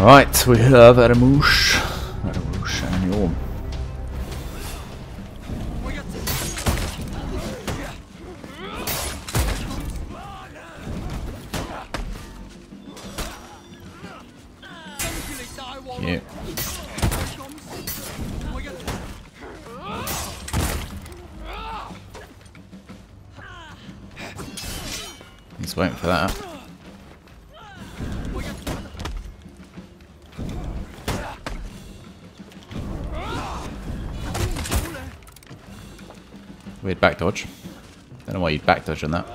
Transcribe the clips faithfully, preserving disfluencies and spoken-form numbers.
Alright, we have Aramouche, Aramouche and Yorm. Yeah. He's waiting for that. Weird back dodge. Don't know why you'd back dodge on that.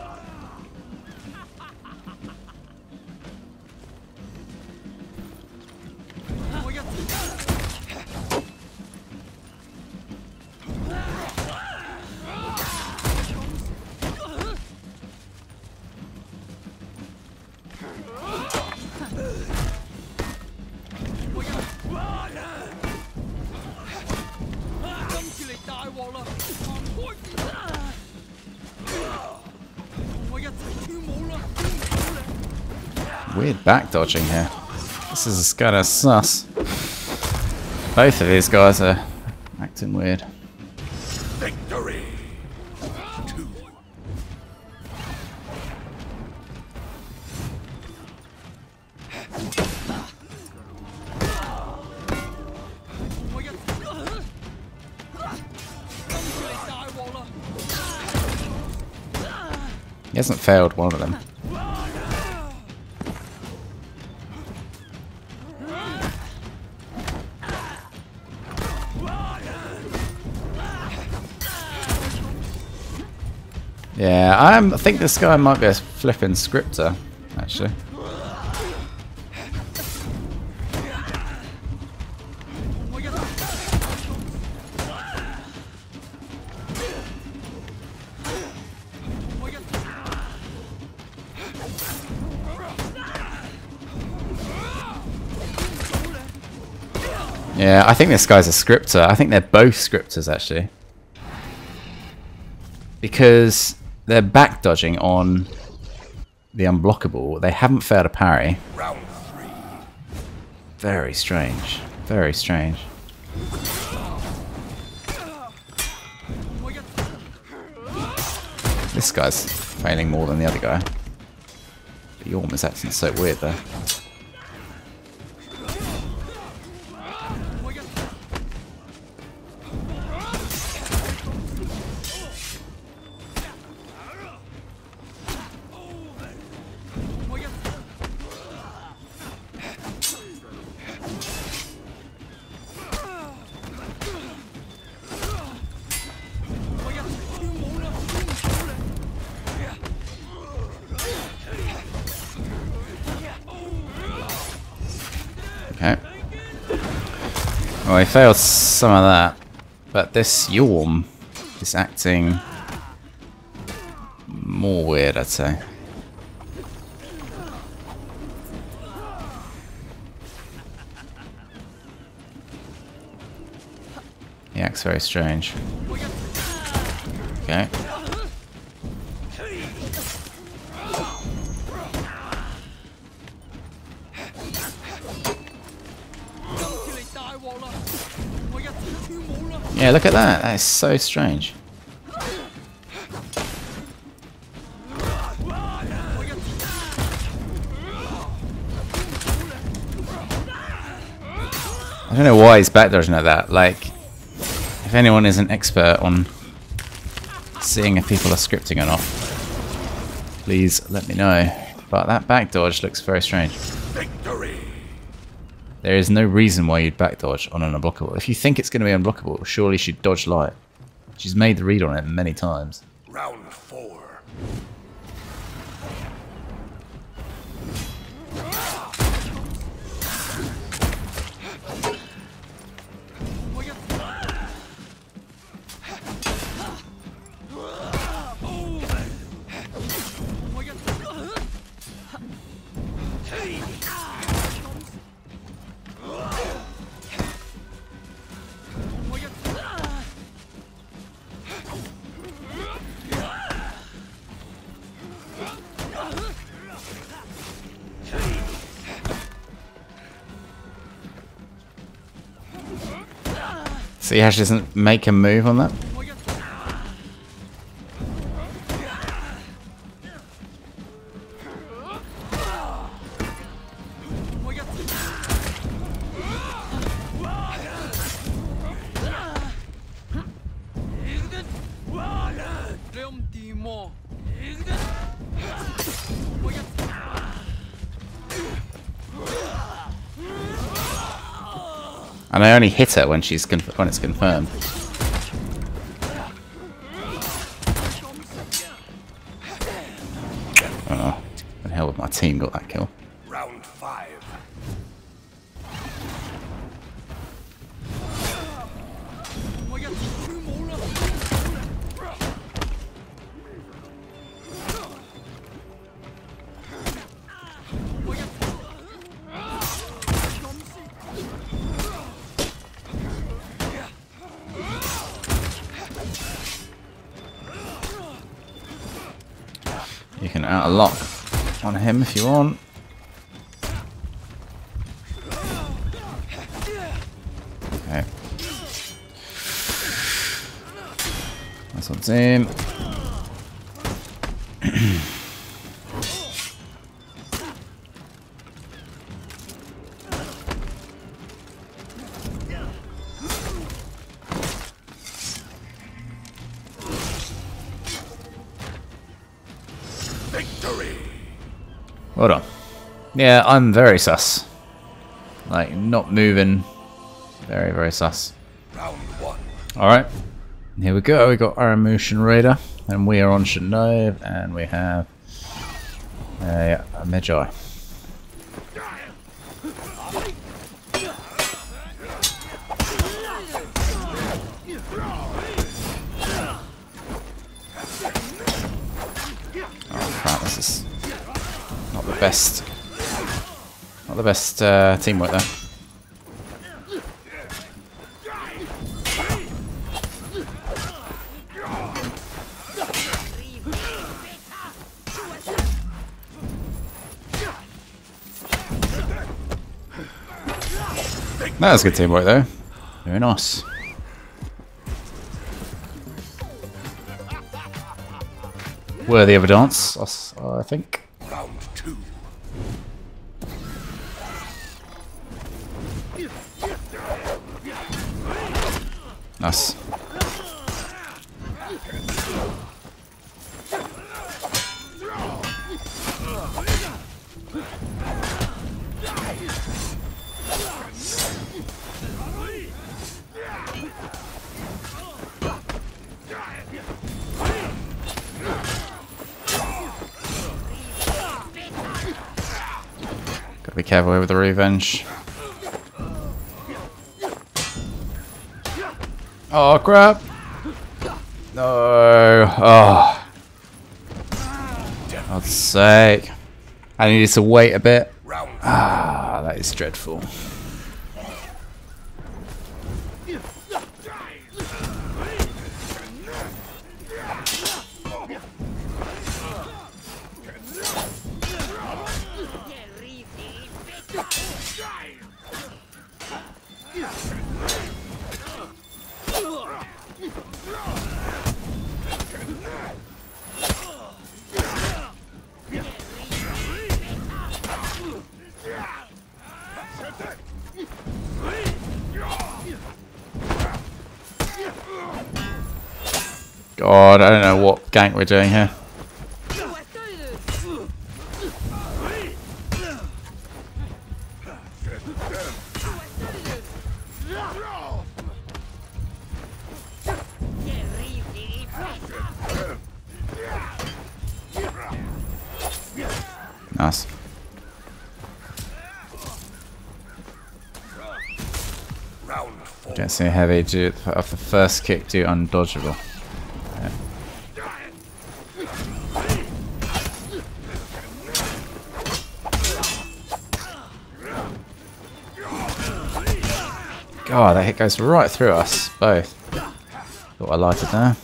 Weird back dodging here. This is kind of sus. Both of these guys are acting weird. Victory. Two. He hasn't failed one of them. Yeah, I'm, I think this guy might be a flipping scripter, actually. Yeah, I think this guy's a scripter. I think they're both scripters, actually. Because they're back dodging on the unblockable. They haven't failed a parry. Round three. Very strange. Very strange. This guy's failing more than the other guy. But Yorm is acting so weird there. Well, he failed some of that, but this Yorm is acting more weird, I'd say. He acts very strange. Okay. Yeah, look at that. That is so strange. I don't know why he's back dodging like that. Like, if anyone is an expert on seeing if people are scripting or not, please let me know. But that back dodge looks very strange. Victory. There is no reason why you'd back dodge on an unblockable. If you think it's going to be unblockable, surely she'd dodge light. She's made the read on it many times. Round four. See how she doesn't make a move on that? And I only hit her when she's conf- when it's confirmed. Oh, the hell with my team got that kill. Round five. You can out a lock on him if you want. Okay. That's what's in. Hold on. Yeah, I'm very sus. Like, not moving. Very, very sus. Round one. Alright. Here we go. We got Aramouche and Raider. And we are on Shinov. And we have a, a Mujai. Oh, crap. This is... not the best, not the best uh, teamwork there. That was good teamwork though. Very nice. Worthy of a dance, I think. Nice. Gotta be careful with the revenge. Oh crap! No! Oh! God's sake! I needed to wait a bit. Ah, that is dreadful. God, I don't know what gank we're doing here. Nice. Don't see heavy do of the first kick do undodgeable. Oh, that hit goes right through us both. Thought I lighted there.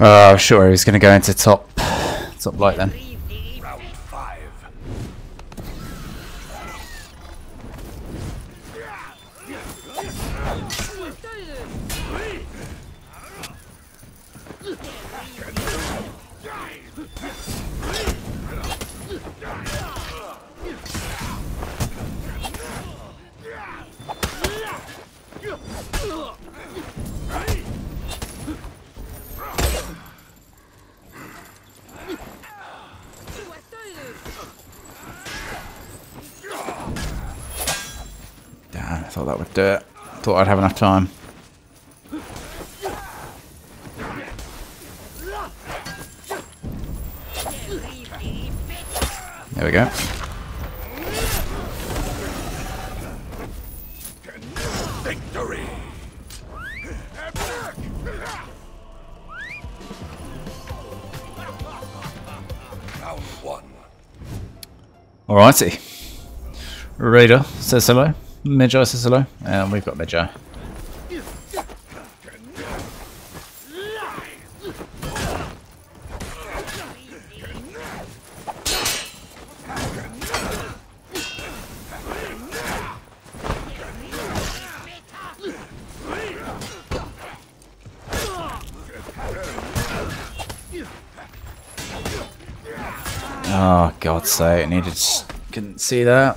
Uh, sure, he's gonna go into top, top light then. Do it. Thought I'd have enough time. There we go. Victory. Round one. Alrighty. Raider says hello. Major says hello, and we've got Major. Oh, God's sake, I needed, couldn't see that.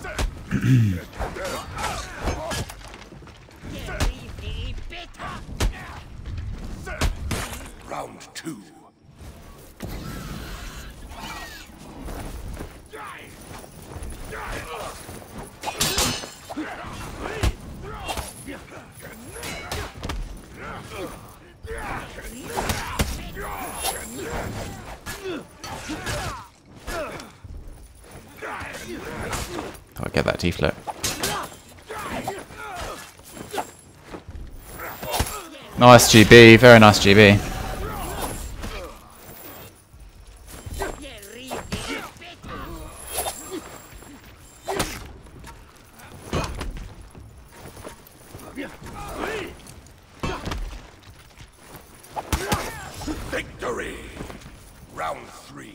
I'll get that T-flip. Nice G B, very nice G B. Victory! Round three.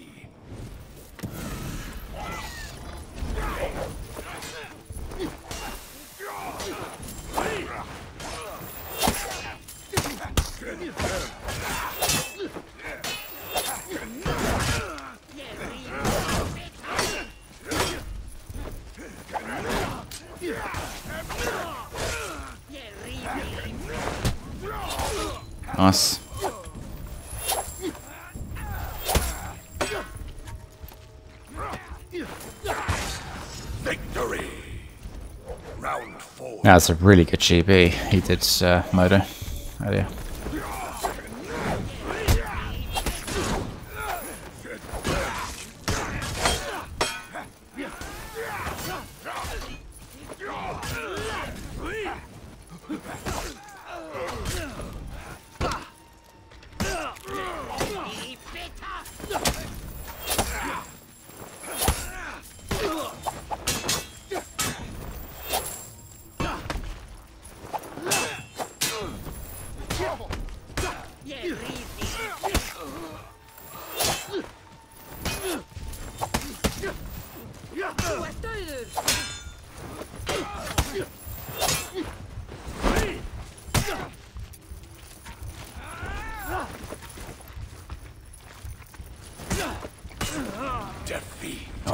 Nice. Victory. Round four. That's a really good G B. He did uh, Moto earlier.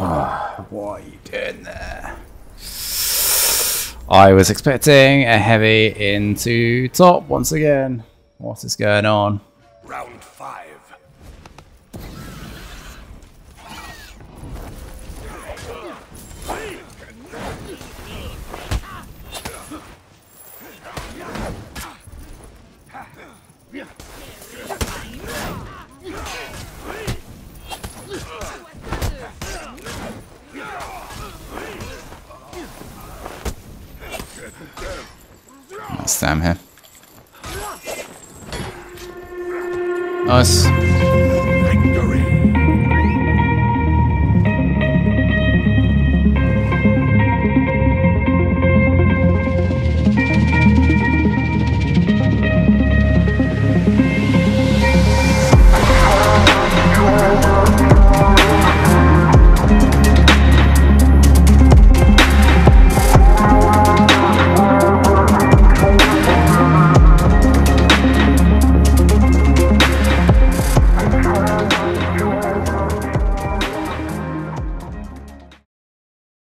Oh, what are you doing there? I was expecting a heavy into top once again. What is going on? Round five. Nice Sam here. us.